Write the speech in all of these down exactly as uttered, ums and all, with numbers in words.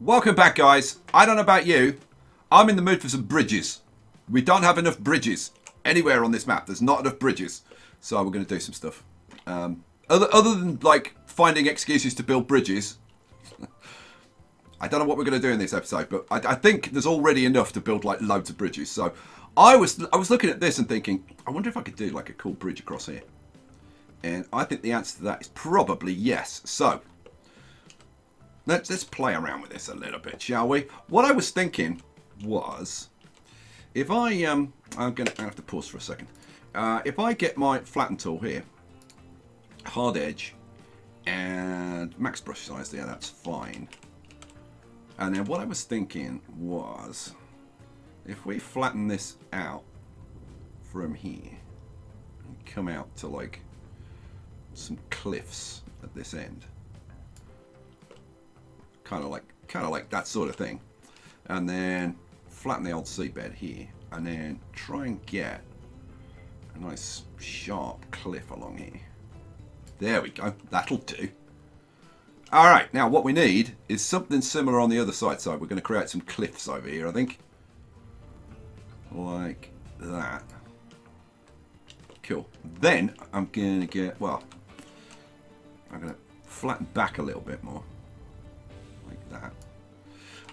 Welcome back, guys. I don't know about you, I'm in the mood for some bridges. We don't have enough bridges anywhere on this map. There's not enough bridges. So we're going to do some stuff. Um, other, other than, like, finding excuses to build bridges, I don't know what we're going to do in this episode, but I, I think there's already enough to build, like, loads of bridges. So I was, I was looking at this and thinking, I wonder if I could do, like, a cool bridge across here. And I think the answer to that is probably yes. So let's, let's play around with this a little bit, shall we? What I was thinking was, if I, um, I'm going to have to pause for a second. Uh, if I get my flatten tool here, hard edge, and max brush size there, that's fine. And then what I was thinking was, if we flatten this out from here, and come out to like some cliffs at this end, kind of like, kind of like that sort of thing. And then flatten the old seabed here, and then try and get a nice sharp cliff along here. There we go, that'll do. All right, now what we need is something similar on the other side, so we're going to create some cliffs over here, I think. Like that. Cool. Then I'm going to get, well, I'm going to flatten back a little bit more. Like that.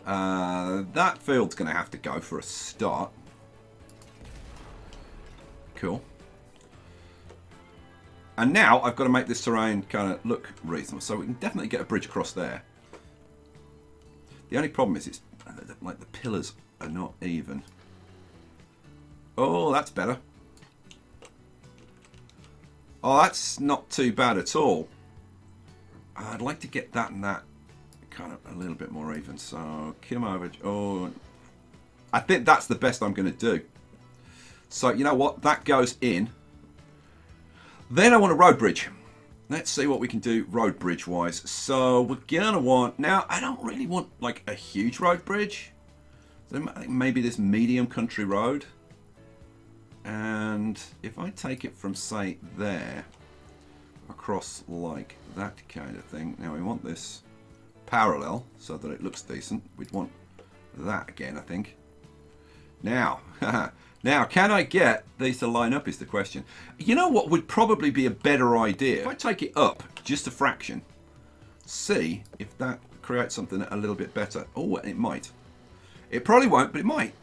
Uh, that field's going to have to go for a start. Cool. And now I've got to make this terrain kind of look reasonable. So we can definitely get a bridge across there. The only problem is it's like the pillars are not even. Oh, that's better. Oh, that's not too bad at all. I'd like to get that and that kind of a little bit more even. So come over. Oh, I think that's the best I'm going to do. So you know what? That goes in. Then I want a road bridge. Let's see what we can do road bridge wise. So we're gonna want, now I don't really want like a huge road bridge. So I think maybe this medium country road. And if I take it from say there, across like that kind of thing. Now we want this parallel so that it looks decent. We'd want that again, I think. Now, Now, can I get these to line up is the question. You know what would probably be a better idea? If I take it up just a fraction, see if that creates something a little bit better. Oh, it might. It probably won't, but it might.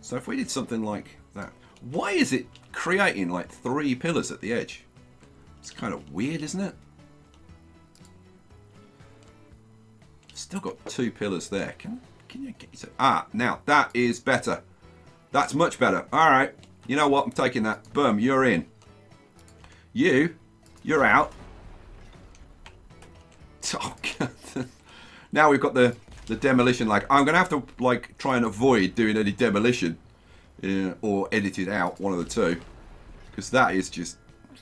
So if we did something like that. Why is it creating like three pillars at the edge? It's kind of weird, isn't it? Still got two pillars there. Can, can you get yourself? Ah, now that is better. That's much better. All right. You know what? I'm taking that. Boom. You're in. You. You're out. Oh, God. Now we've got the, the demolition lag. I'm going to have to, like, try and avoid doing any demolition uh, or edit it out, one of the two. Because that is just,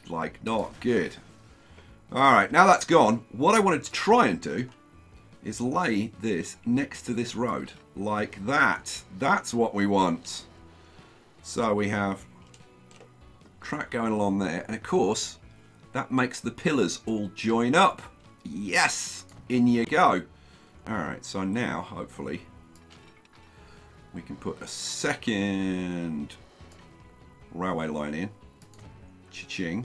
like, not good. All right. Now that's gone. What I wanted to try and do is lay this next to this road. Like that. That's what we want. So we have track going along there, and of course that makes the pillars all join up. Yes, in you go. All right, so now hopefully we can put a second railway line in. Cha-ching.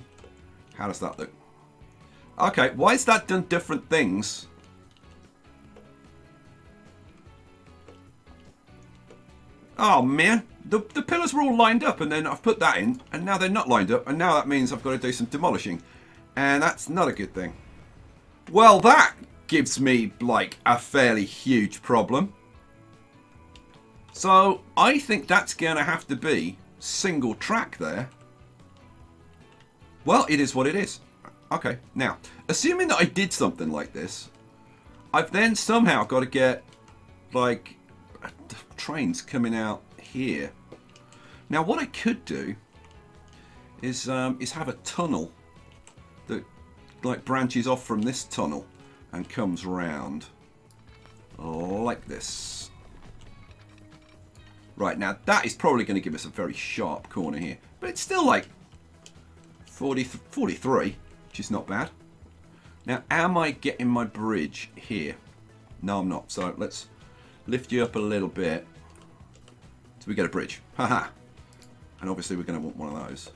How does that look? Okay, why is that done different things? Oh man, the, the pillars were all lined up and then I've put that in and now they're not lined up and now that means I've got to do some demolishing. And that's not a good thing. Well, that gives me like a fairly huge problem. So I think that's gonna have to be single track there. Well, it is what it is. Okay, now, assuming that I did something like this, I've then somehow got to get like trains coming out here. Now what I could do is um, is have a tunnel that like branches off from this tunnel and comes round like this. Right, now that is probably going to give us a very sharp corner here, but it's still like forty, forty-three, which is not bad. Now, am I getting my bridge here? No, I'm not. So let's lift you up a little bit. So we get a bridge. Haha. And obviously we're going to want one of those.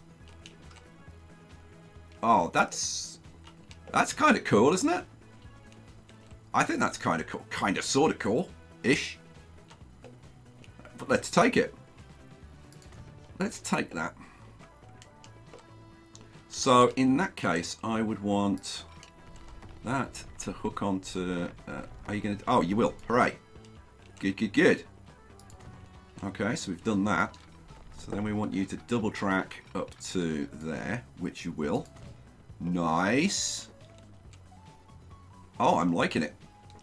Oh, that's... That's kind of cool, isn't it? I think that's kind of cool. Kind of, sort of cool-ish. But let's take it. Let's take that. So, in that case, I would want that to hook onto... Uh, are you going to... Oh, you will. Hooray. Good, good, good. Okay, so we've done that. So then we want you to double track up to there, which you will. Nice. Oh, I'm liking it.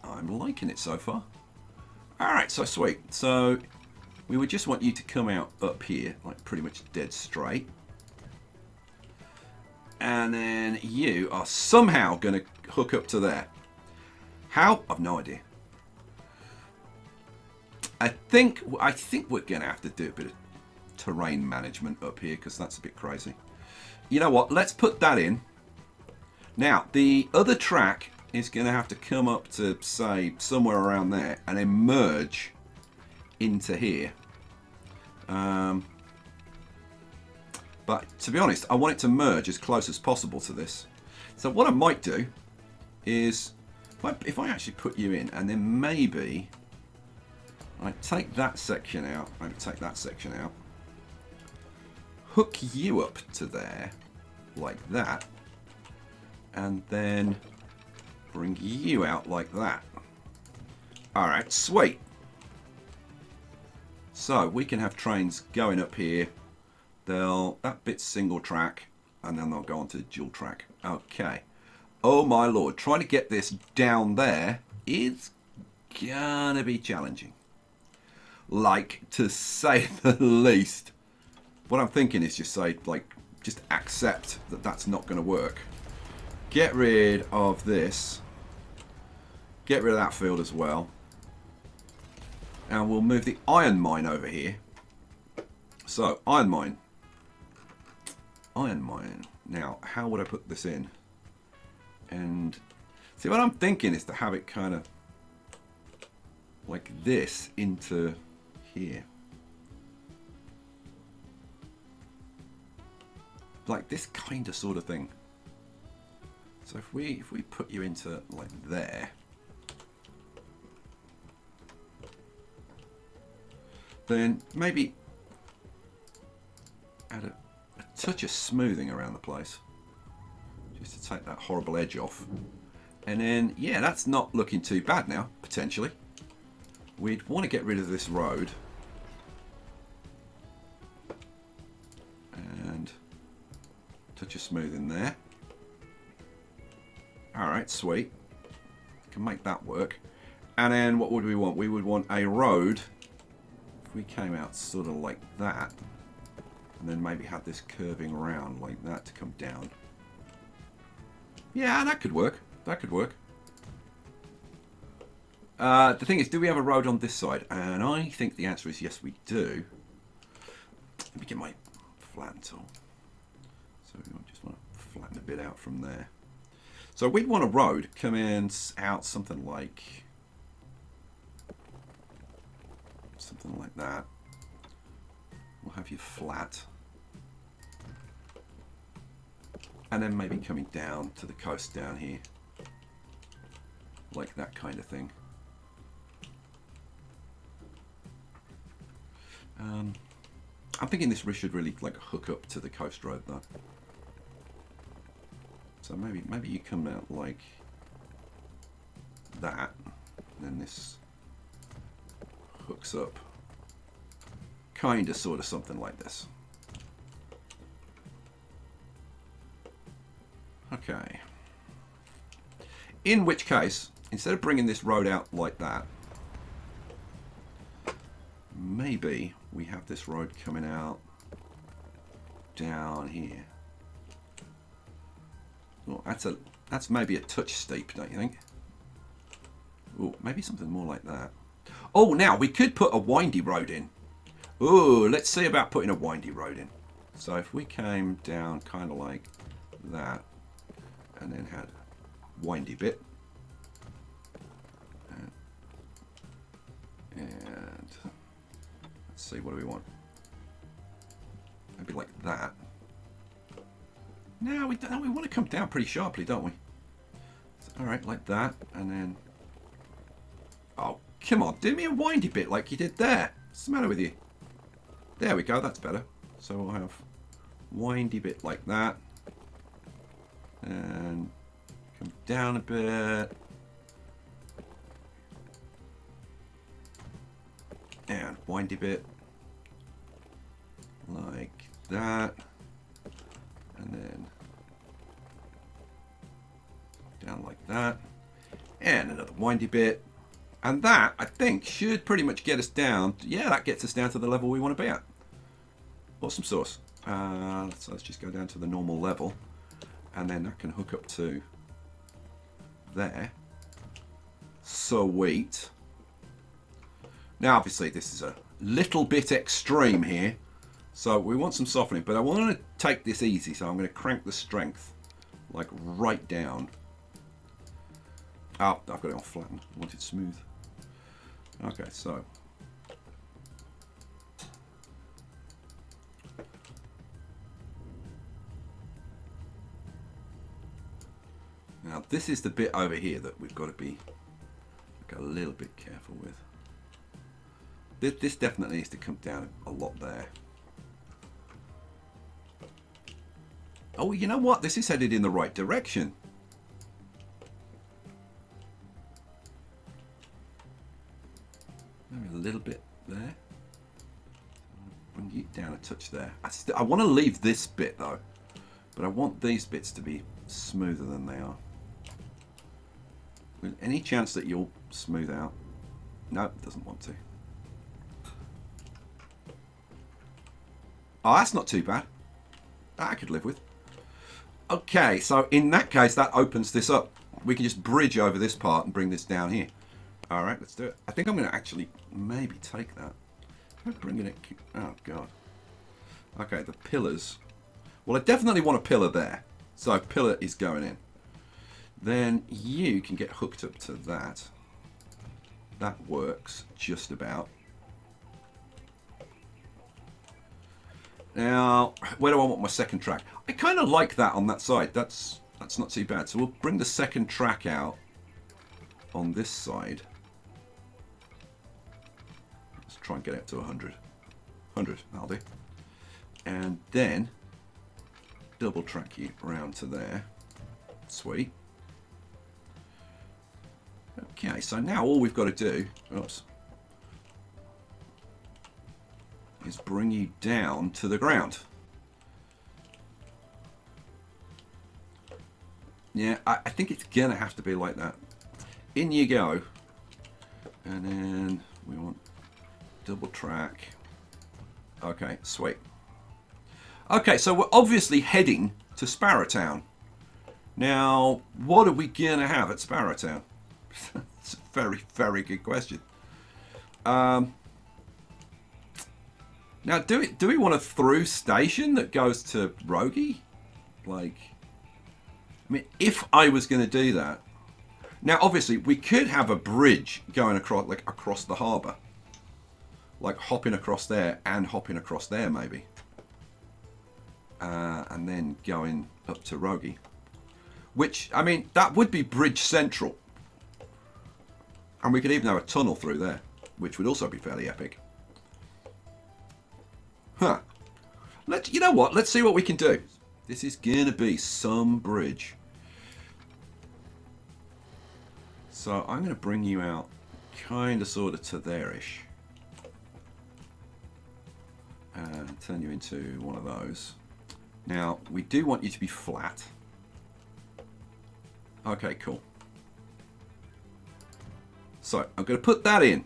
I'm liking it so far. All right, so sweet. So we would just want you to come out up here, like pretty much dead straight. And then you are somehow going to hook up to there. How? I've no idea. I think I think we're going to have to do a bit of terrain management up here because that's a bit crazy. You know what? Let's put that in. Now, the other track is going to have to come up to, say, somewhere around there and then merge into here. Um, but to be honest, I want it to merge as close as possible to this. So what I might do is, if I, if I actually put you in and then maybe... I take that section out, I take that section out, hook you up to there, like that, and then bring you out like that. Alright, sweet. So, we can have trains going up here, they'll, that bit's single track, and then they'll go on to dual track. Okay. Oh my lord, trying to get this down there is gonna be challenging. Like, to say the least. What I'm thinking is just say, like, just accept that that's not going to work. Get rid of this. Get rid of that field as well. And we'll move the iron mine over here. So, iron mine. Iron mine. Now, how would I put this in? And, see, what I'm thinking is to have it kind of like this into... here. Like this kind of sort of thing. So if we if we put you into like there, then maybe add a, a touch of smoothing around the place. Just to take that horrible edge off. And then yeah, that's not looking too bad now, potentially. We'd want to get rid of this road. And touch of smooth in there. Alright, sweet. Can make that work. And then what would we want? We would want a road. If we came out sort of like that. And then maybe had this curving round like that to come down. Yeah, that could work. That could work. Uh, the thing is, do we have a road on this side? And I think the answer is yes, we do. Let me get my flatten tool. So we just want to flatten a bit out from there. So we'd want a road coming out something like... something like that. We'll have you flat. And then maybe coming down to the coast down here. Like that kind of thing. Um, I'm thinking this should really like hook up to the coast road though. So maybe maybe you come out like that, and then this hooks up, kind of, sort of, something like this. Okay. In which case, instead of bringing this road out like that, maybe we have this road coming out down here. Oh, that's a that's maybe a touch steep, don't you think? Oh, maybe something more like that. Oh, now we could put a windy road in. Oh, let's see about putting a windy road in. So if we came down kind of like that, and then had windy bit. And let's see, what do we want? Maybe like that. No, we don't, we want to come down pretty sharply, don't we? So, all right, like that, and then. Oh, come on! Do me a windy bit like you did there. What's the matter with you? There we go. That's better. So we'll have windy bit like that, and come down a bit. And windy bit like that, and then down like that, and another windy bit, and that I think should pretty much get us down. Yeah, that gets us down to the level we want to be at. Awesome sauce. Uh, so let's just go down to the normal level, and then that can hook up to there. Sweet. Now, obviously, this is a little bit extreme here, so we want some softening, but I want to take this easy, so I'm going to crank the strength, like, right down. Oh, I've got it on flattened. I want it smooth. Okay, so. Now, this is the bit over here that we've got to be, like, a little bit careful with. This definitely needs to come down a lot there. Oh, you know what? This is headed in the right direction. Maybe a little bit there. Bring it down a touch there. I, I want to leave this bit though, but I want these bits to be smoother than they are. With any chance that you'll smooth out? Nope, doesn't want to. Oh, that's not too bad. That I could live with. Okay, so in that case, that opens this up. We can just bridge over this part and bring this down here. All right, let's do it. I think I'm going to actually maybe take that. I'm bringing it. Oh, God. Okay, the pillars. Well, I definitely want a pillar there. So pillar is going in. Then you can get hooked up to that. That works just about. Now, where do I want my second track? I kind of like that on that side. That's that's not too bad. So we'll bring the second track out on this side. Let's try and get it to one hundred. one hundred, that'll do. And then double track you round to there. Sweet. Okay, so now all we've got to do, oops, is bring you down to the ground. Yeah, I, I think it's gonna have to be like that. In you go, and then we want double track. Okay, sweet. Okay, so we're obviously heading to Sparrowtown. Now, what are we gonna have at Sparrowtown? It's a very, very good question. Um, Now, do we, do we want a through station that goes to Rogie? Like, I mean, if I was going to do that. Now, obviously, we could have a bridge going across, like, across the harbour. Like, hopping across there and hopping across there, maybe. Uh, and then going up to Rogie. Which, I mean, that would be bridge central. And we could even have a tunnel through there, which would also be fairly epic. Huh. Let's, you know what? Let's see what we can do. This is going to be some bridge. So I'm going to bring you out kind of sort of to there-ish. And turn you into one of those. Now, we do want you to be flat. Okay, cool. So I'm going to put that in.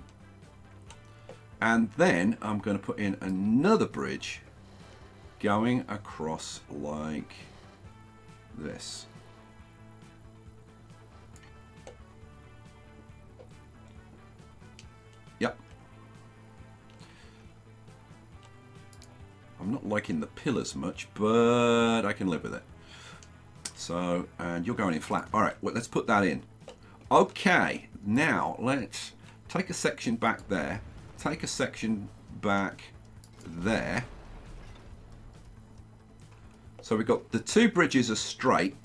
And then I'm going to put in another bridge going across like this. Yep. I'm not liking the pillars much, but I can live with it. So, and you're going in flat. All right, well, let's put that in. Okay, now let's take a section back there. Take a section back there. So we've got the two bridges are straight,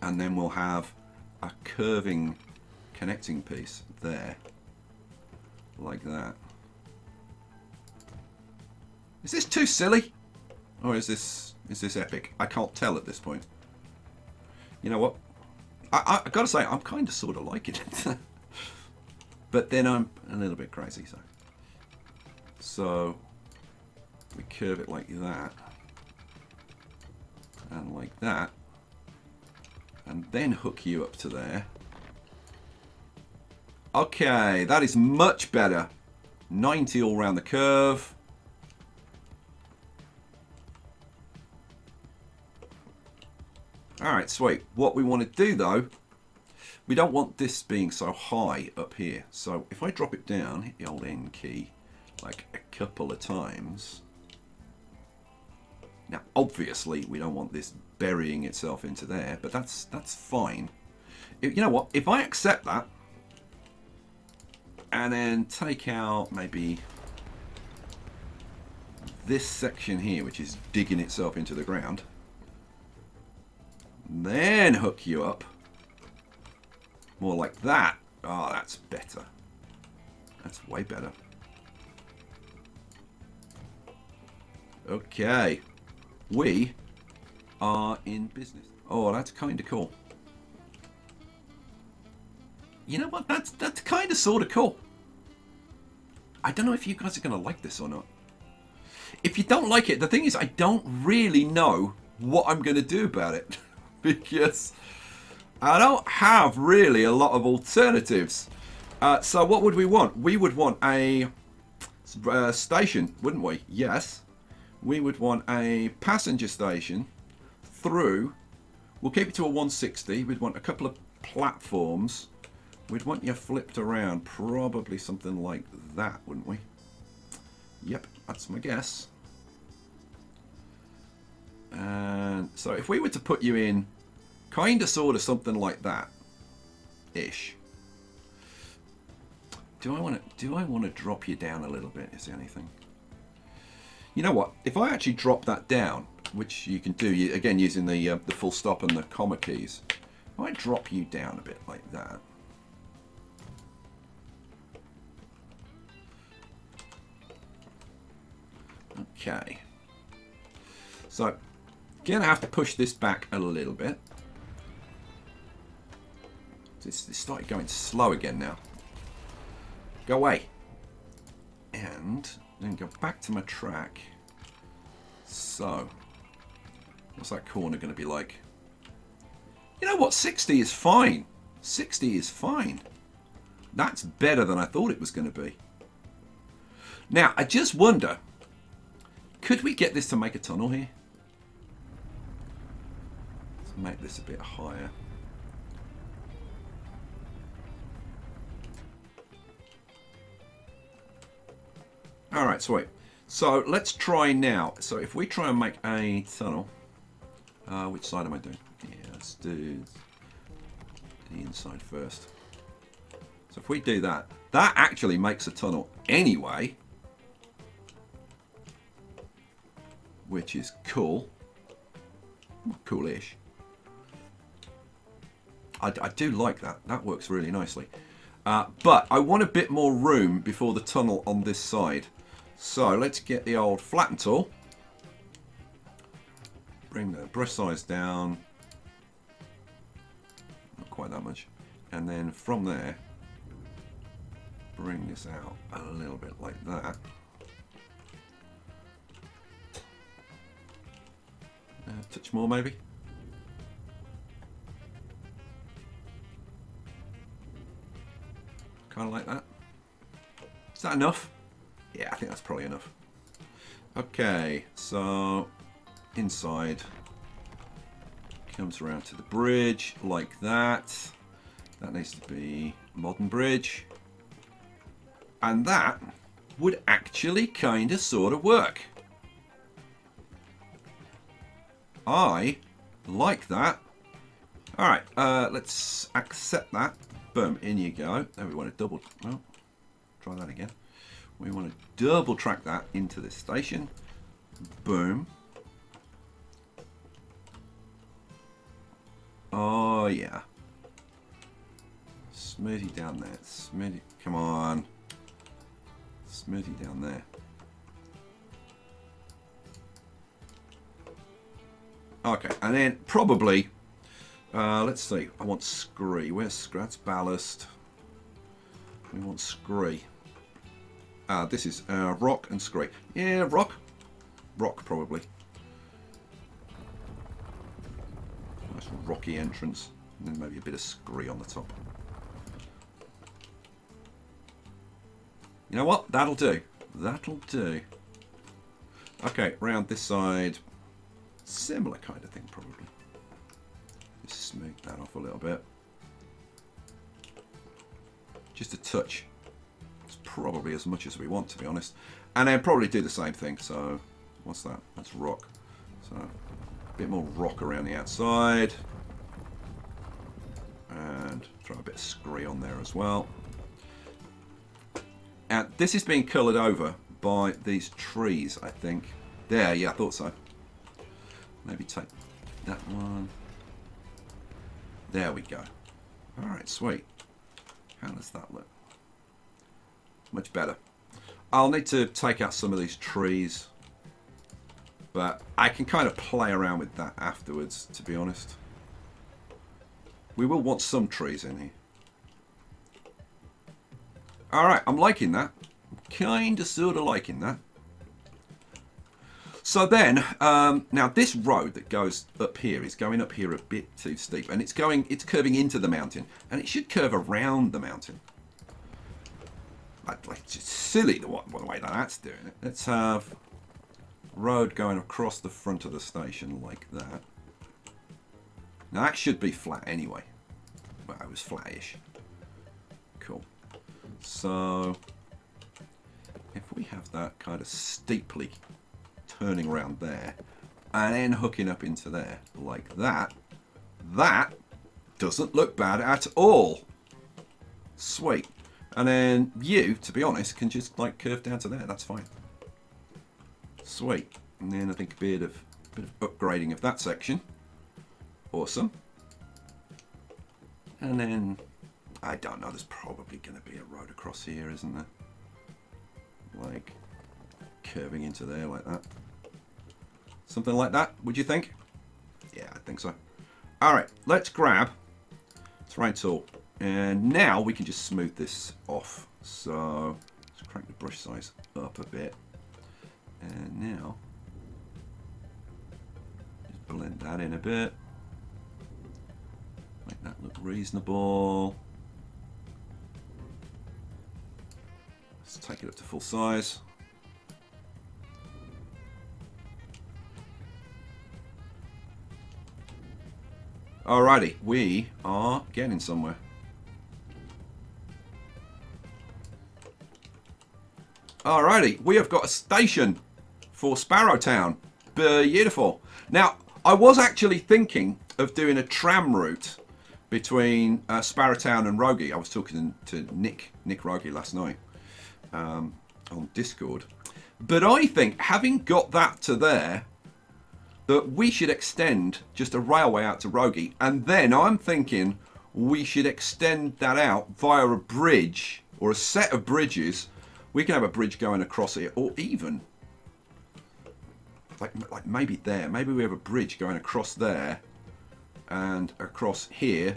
and then we'll have a curving connecting piece there, like that. Is this too silly? Or is this is this epic? I can't tell at this point. You know what? I, I, I gotta say, I'm kind of sort of liking it. But then I'm a little bit crazy, so. So, we curve it like that. And like that. And then hook you up to there. Okay, that is much better. ninety all round the curve. All right, sweet. What we want to do though, we don't want this being so high up here. So if I drop it down, hit the old N key, like a couple of times. Now, obviously we don't want this burying itself into there, but that's that's fine. If, you know what? If I accept that, and then take out maybe this section here, which is digging itself into the ground, then hook you up more like that. Oh, that's better. That's way better. Okay, we are in business. Oh, that's kind of cool. You know what? That's that's kind of sort of cool. I don't know if you guys are going to like this or not. If you don't like it, the thing is, I don't really know what I'm going to do about it. Because I don't have really a lot of alternatives. Uh, so what would we want? We would want a uh, station, wouldn't we? Yes. We would want a passenger station through. We'll keep it to a one sixty. We'd want a couple of platforms. We'd want you flipped around. Probably something like that, wouldn't we? Yep, that's my guess. And so if we were to put you in kind of sort of something like that ish do I want to do I want to drop you down a little bit? Is there anything? You know what, if I actually drop that down, which you can do you again using the uh, the full stop and the comma keys, if I drop you down a bit like that, okay, so gonna have to push this back a little bit. It's, it's started going slow again now. Go away. And then go back to my track. So, what's that corner gonna be like? You know what, sixty is fine. sixty is fine. That's better than I thought it was gonna be. Now, I just wonder, could we get this to make a tunnel here? Make this a bit higher. All right, sweet. So let's try now. So if we try and make a tunnel, uh, which side am I doing? Yeah, let's do the inside first. So if we do that, that actually makes a tunnel anyway, which is cool, coolish. I, I do like that. That works really nicely. Uh, but I want a bit more room before the tunnel on this side. So let's get the old flatten tool. Bring the brush size down. Not quite that much. And then from there, bring this out a little bit like that. Uh, touch more maybe. Kind of like that. Is that enough? Yeah, I think that's probably enough. Okay, so inside comes around to the bridge like that. That needs to be modern bridge. And that would actually kind of sort of work. I like that. All right, uh, let's accept that. Boom, in you go. There we want to double, well, try that again. We want to double track that into this station. Boom. Oh yeah. Smoothie down there, smoothie, come on. Smoothie down there. Okay, and then probably, uh, let's see, I want scree. Where's scree? That's ballast. We want scree. Uh, this is uh, rock and scree. Yeah, rock. Rock, probably. Nice rocky entrance. And then maybe a bit of scree on the top. You know what? That'll do. That'll do. Okay, round this side. Similar kind of thing, probably. Just smooth that off a little bit. Just a touch. It's probably as much as we want, to be honest. And then probably do the same thing. So, what's that? That's rock. So, a bit more rock around the outside. And throw a bit of scree on there as well. And this is being coloured over by these trees, I think. There, yeah, I thought so. Maybe take that one. There we go. All right, sweet. How does that look? Much better. I'll need to take out some of these trees, but I can kind of play around with that afterwards, to be honest. We will want some trees in here. All right, I'm liking that. I'm kind of sort of liking that. So then, um, now this road that goes up here is going up here a bit too steep, and it's going, it's curving into the mountain, and it should curve around the mountain. Like, like it's just silly the, what, the way that that's doing it. Let's have road going across the front of the station like that. Now that should be flat anyway. Well, it was flat-ish. Cool. So if we have that kind of steeply turning around there and then hooking up into there like that, that doesn't look bad at all. Sweet. And then you, to be honest, can just like curve down to there. That's fine. Sweet. And then I think a bit of, bit of upgrading of that section. Awesome. And then I don't know, there's probably going to be a road across here, isn't there? Like curving into there like that. Something like that, would you think? Yeah, I think so. All right, let's grab terrain tool. And now we can just smooth this off. So let's crank the brush size up a bit. And now, just blend that in a bit. Make that look reasonable. Let's take it up to full size. Alrighty, we are getting somewhere. Alrighty, we have got a station for Sparrowtown. Beautiful. Now, I was actually thinking of doing a tram route between uh, Sparrowtown and Rogie. I was talking to Nick, Nick Rogie last night um, on Discord. But I think, having got that to there, that we should extend just a railway out to Rogie, and then I'm thinking we should extend that out via a bridge or a set of bridges. We can have a bridge going across here, or even like like maybe there. Maybe we have a bridge going across there and across here,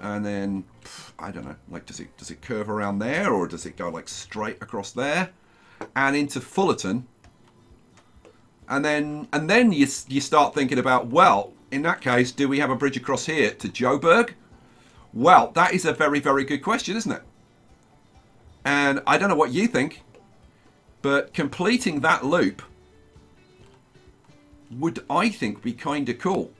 and then pff, I don't know. Like, does it does it curve around there, or does it go like straight across there and into Fullerton? And then, and then you, you start thinking about, well, in that case, do we have a bridge across here to Joburg? Well, that is a very, very good question, isn't it? And I don't know what you think, but completing that loop would, I think, be kind of cool.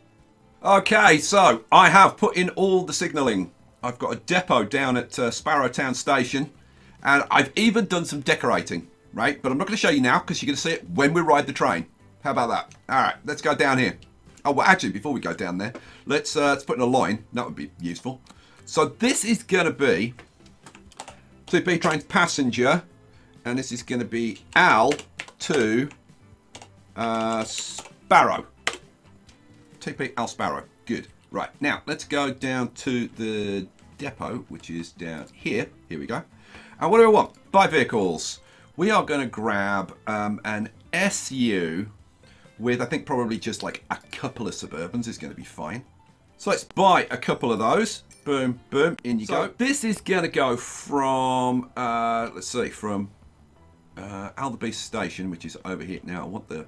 Okay, so I have put in all the signalling. I've got a depot down at uh, Sparrow Town Station, and I've even done some decorating, right? But I'm not going to show you now because you're going to see it when we ride the train. How about that? All right, let's go down here. Oh, well, actually, before we go down there, let's, uh, let's put in a line. That would be useful. So this is going to be two B trains passenger, and this is going to be Al to uh, Sparrow. two P Al Sparrow. Good. Right, now let's go down to the depot, which is down here. Here we go. And what do we want? Buy vehicles. We are going to grab um, an S U with, I think, probably just like a couple of Suburbans is going to be fine. So let's buy a couple of those. Boom, boom, in you so, go. This is going to go from, uh, let's see, from uh, Alderbeast Station, which is over here. Now, I want the...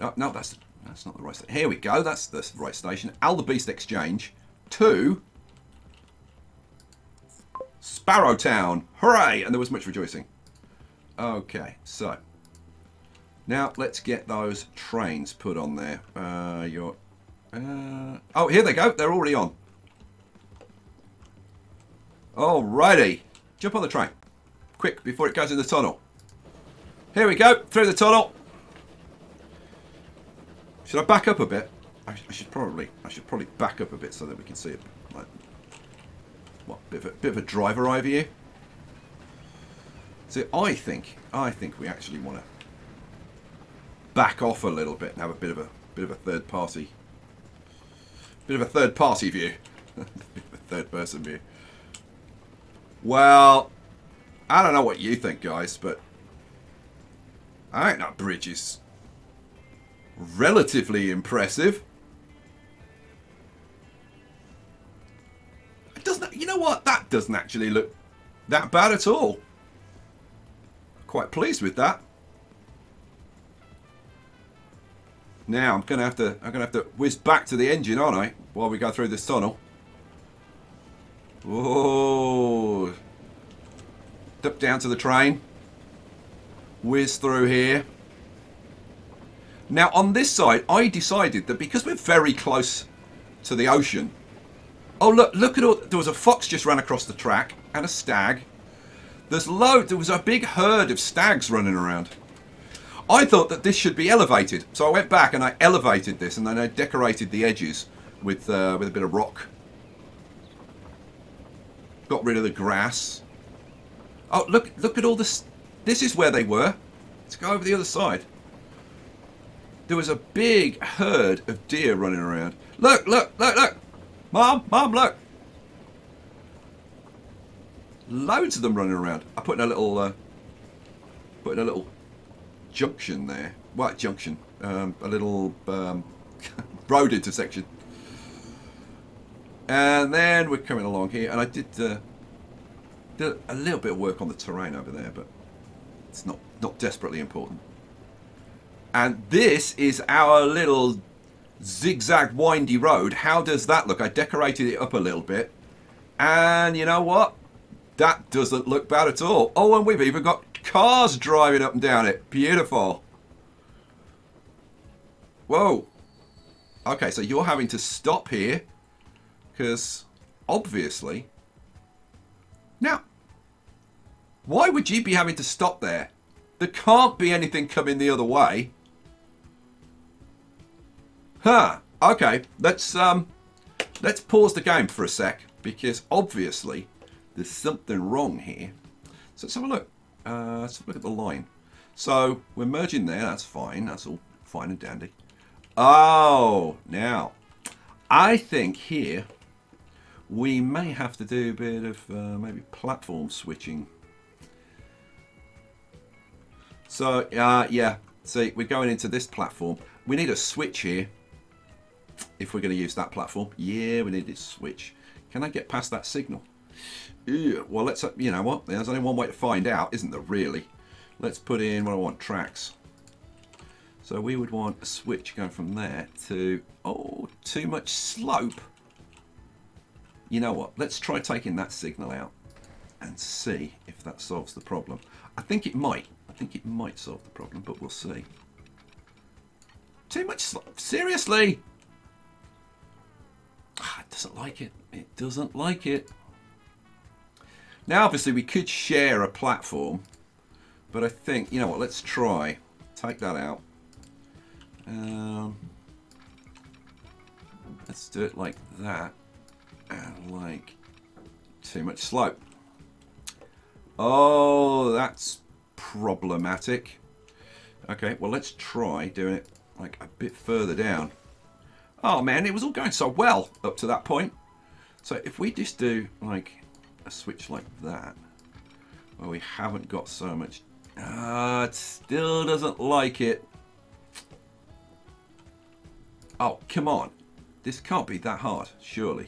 Oh, no, that's, that's not the right station. Here we go. That's the right station. Alderbeast Exchange to Sparrowtown. Hooray! And there was much rejoicing. Okay, so now let's get those trains put on there. Uh, your, uh, oh, here they go. They're already on. Alrighty. Jump on the train. Quick, before it goes in the tunnel. Here we go. Through the tunnel. Should I back up a bit? I, I should probably I should probably back up a bit so that we can see it. Like, what, bit of a, bit of a driver eye view? So I think I think we actually want to back off a little bit and have a bit of a bit of a third party, bit of a third party view, a bit of a third person view. Well, I don't know what you think, guys, but I think that bridge is relatively impressive. It doesn't. You know what? That doesn't actually look that bad at all. Quite pleased with that. Now I'm gonna have to I'm gonna have to whiz back to the engine, aren't I, while we go through this tunnel. Oh, dip down to the train, whiz through here. Now on this side, I decided that because we're very close to the ocean. Oh look, look at all. There was a fox just ran across the track and a stag. There's loads, there was a big herd of stags running around. I thought that this should be elevated. So I went back and I elevated this and then I decorated the edges with, uh, with a bit of rock. Got rid of the grass. Oh, look, look at all this. This is where they were. Let's go over the other side. There was a big herd of deer running around. Look, look, look, look. Mom, Mom, look. Loads of them running around. I put in a little, uh, put in a little junction there. What junction? Um, a little um, road intersection. And then we're coming along here, and I did, uh, did a little bit of work on the terrain over there, but it's not not desperately important. And this is our little zigzag windy road. How does that look? I decorated it up a little bit, and you know what? That doesn't look bad at all. Oh, and we've even got cars driving up and down it. Beautiful. Whoa. Okay, so you're having to stop here because obviously... Now, why would you be having to stop there? There can't be anything coming the other way. Huh. Okay, let's, um, let's pause the game for a sec because obviously... There's something wrong here. So let's have a look. Uh, let's have a look at the line. So we're merging there. That's fine. That's all fine and dandy. Oh, now I think here we may have to do a bit of uh, maybe platform switching. So uh, yeah, see, we're going into this platform. We need a switch here if we're going to use that platform. Yeah, we need a switch. Can I get past that signal? Ew, well, let's, you know what, there's only one way to find out, isn't there, really? Let's put in what I want, tracks. So we would want a switch going from there to, oh, too much slope. You know what, let's try taking that signal out and see if that solves the problem. I think it might. I think it might solve the problem, but we'll see. Too much slope. Seriously? Ah, it doesn't like it. It doesn't like it. Now, obviously, we could share a platform, but I think, you know what, let's try. Take that out. Um, Let's do it like that and like too much slope. Oh, that's problematic. Okay, well, let's try doing it like a bit further down. Oh man, it was all going so well up to that point. So if we just do like a switch like that, where we haven't got so much, uh, it still doesn't like it. Oh, come on. This can't be that hard, surely.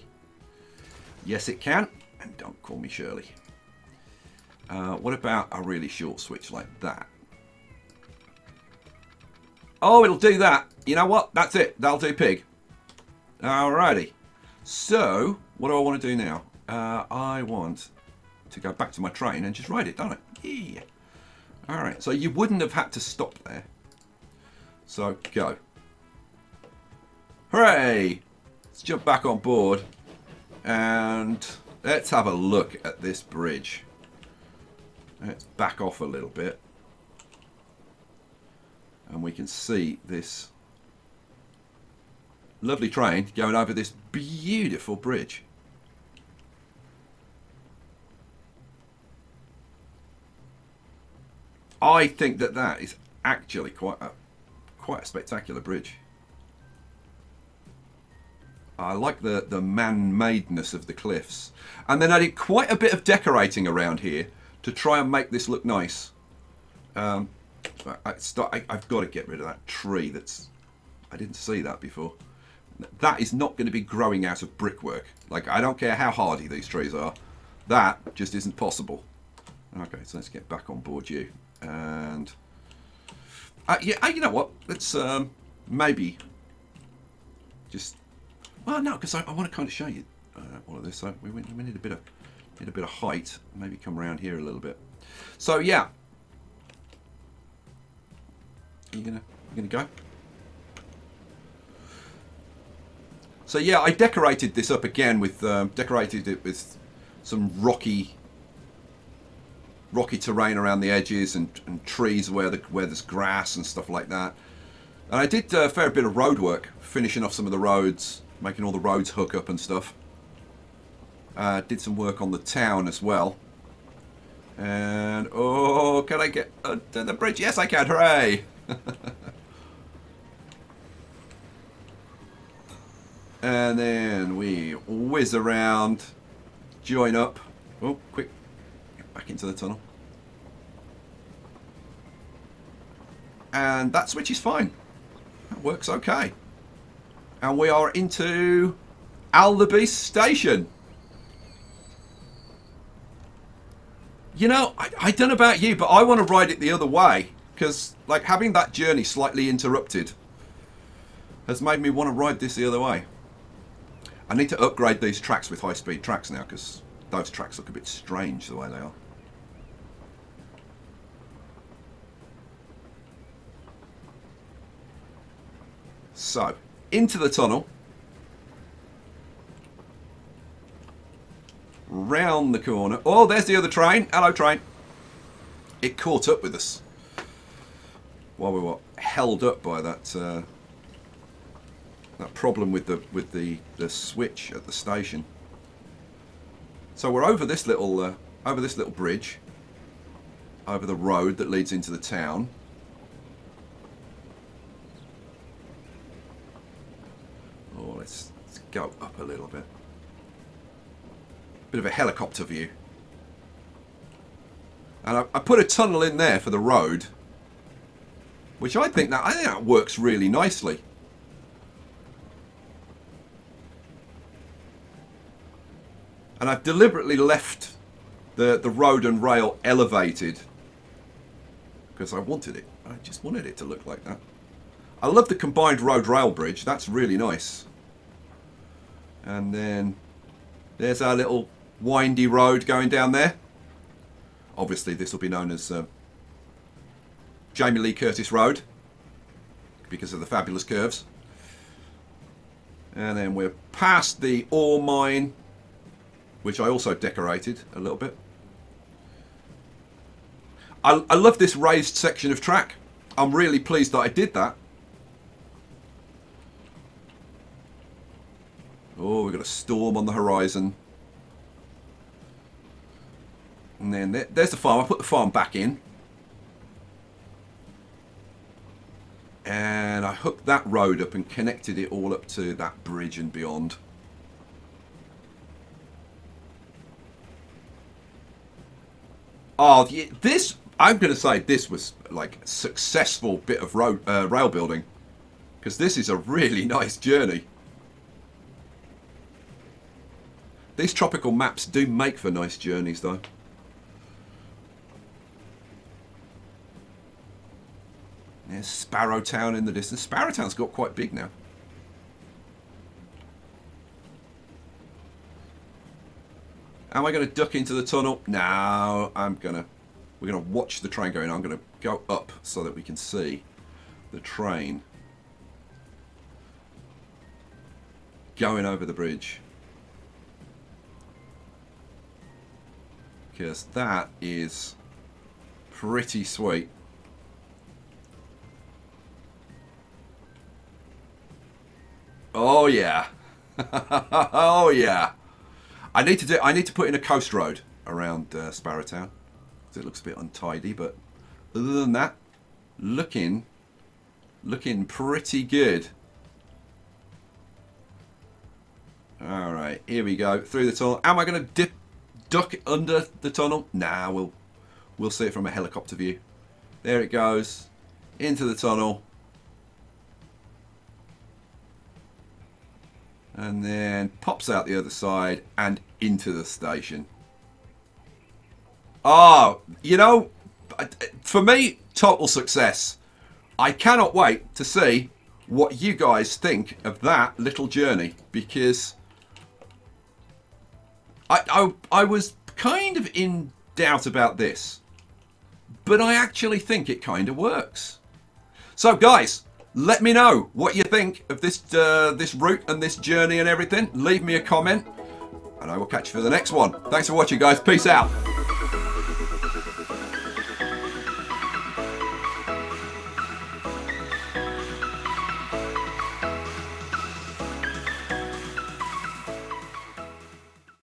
Yes, it can. And don't call me Shirley. Uh, what about a really short switch like that? Oh, it'll do that. You know what? That's it. That'll do, pig. Alrighty. So, what do I want to do now? Uh, I want to go back to my train and just ride it, don't I? Yeah. Alright, so you wouldn't have had to stop there. So, go. Hooray! Let's jump back on board and let's have a look at this bridge. Let's back off a little bit and we can see this lovely train going over this beautiful bridge. I think that that is actually quite a quite a spectacular bridge. I like the, the man-madeness of the cliffs. And then I did quite a bit of decorating around here to try and make this look nice. Um, I start, I, I've got to get rid of that tree that's... I didn't see that before. That is not going to be growing out of brickwork. Like, I don't care how hardy these trees are. That just isn't possible. Okay, so let's get back on board you. And... Uh, yeah, you know what? Let's um, maybe just... Well, no, because I, I want to kind of show you uh, all of this. So we, we need a bit of need a bit of height. Maybe come around here a little bit. So yeah, are you gonna you gonna go? So yeah, I decorated this up again with um, decorated it with some rocky rocky terrain around the edges and, and trees where the where there's grass and stuff like that. And I did a fair bit of road work, finishing off some of the roads. Making all the roads hook up and stuff. Uh, did some work on the town as well. And, oh, can I get under the bridge? Yes, I can, hooray! And then we whiz around, join up. Oh, quick, get back into the tunnel. And that switch is fine. That works okay. And we are into Alderbeast Station. You know, I, I don't know about you, but I want to ride it the other way. Because, like, having that journey slightly interrupted has made me want to ride this the other way. I need to upgrade these tracks with high-speed tracks now, because those tracks look a bit strange the way they are. So... into the tunnel, round the corner. Oh, there's the other train. Hello, train. It caught up with us while we were held up by that uh, that problem with the with the the switch at the station. So we're over this little uh, over this little bridge, over the road that leads into the town. Let's, let's go up a little bit. Bit of a helicopter view. And I, I put a tunnel in there for the road, which I think that I think that works really nicely. And I've deliberately left the the road and rail elevated because I wanted it. I just wanted it to look like that. I love the combined road rail bridge. That's really nice. And then there's our little windy road going down there. Obviously, this will be known as uh, Jamie Lee Curtis Road because of the fabulous curves. And then we're past the ore mine, which I also decorated a little bit. I, I love this raised section of track. I'm really pleased that I did that. Oh, we've got a storm on the horizon. And then there, there's the farm. I put the farm back in. And I hooked that road up and connected it all up to that bridge and beyond. Oh, this, I'm going to say this was like a successful bit of road, uh, rail building. Because this is a really nice journey. These tropical maps do make for nice journeys though. There's Sparrowtown in the distance. Sparrowtown's got quite big now. Am I going to duck into the tunnel? No, I'm going to... We're going to watch the train going. I'm going to go up so that we can see the train going over the bridge. Because that is pretty sweet. Oh yeah. Oh yeah. I need to do I need to put in a coast road around uh, Sparrowtown. Because it looks a bit untidy, but other than that, looking looking pretty good. Alright, here we go. Through the tunnel. Am I gonna dip duck under the tunnel? Nah, we'll we'll see it from a helicopter view. There it goes. Into the tunnel. And then pops out the other side and into the station. Oh, you know, for me, total success. I cannot wait to see what you guys think of that little journey, because I, I, I was kind of in doubt about this, but I actually think it kind of works. So guys, let me know what you think of this, uh, this route and this journey and everything. Leave me a comment and I will catch you for the next one. Thanks for watching, guys. Peace out.